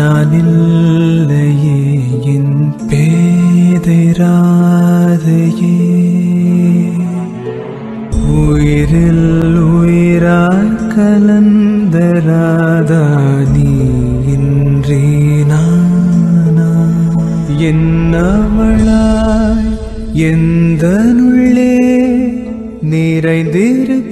நானில்லையே என் பேதைராதையே, உயிரில் உயிராய் கலந்தராதா நீ இன்றி நானா என்னவளாய் எந்தனுள்ளே நிறைந்திருக்க